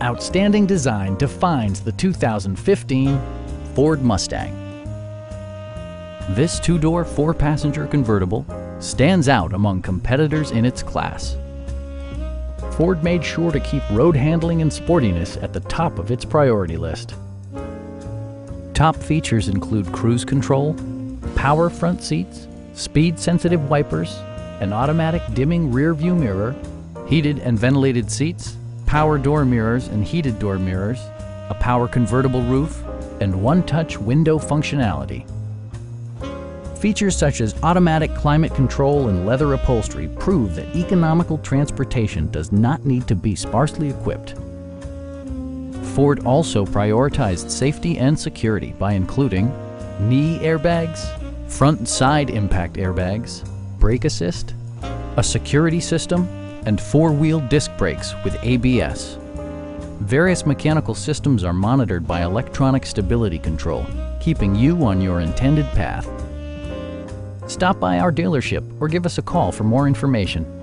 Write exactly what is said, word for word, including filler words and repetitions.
Outstanding design defines the two thousand fifteen Ford Mustang. This two-door, four-passenger convertible stands out among competitors in its class. Ford made sure to keep road handling and sportiness at the top of its priority list. Top features include cruise control, power front seats, speed-sensitive wipers, an automatic dimming rear-view mirror, heated and ventilated seats, power door mirrors and heated door mirrors, a power convertible roof, and one-touch window functionality. Features such as automatic climate control and leather upholstery prove that economical transportation does not need to be sparsely equipped. Ford also prioritized safety and security by including knee airbags, front and side impact airbags, brake assist, a security system, and four-wheel disc brakes with A B S. Various mechanical systems are monitored by electronic stability control, keeping you on your intended path. Stop by our dealership or give us a call for more information.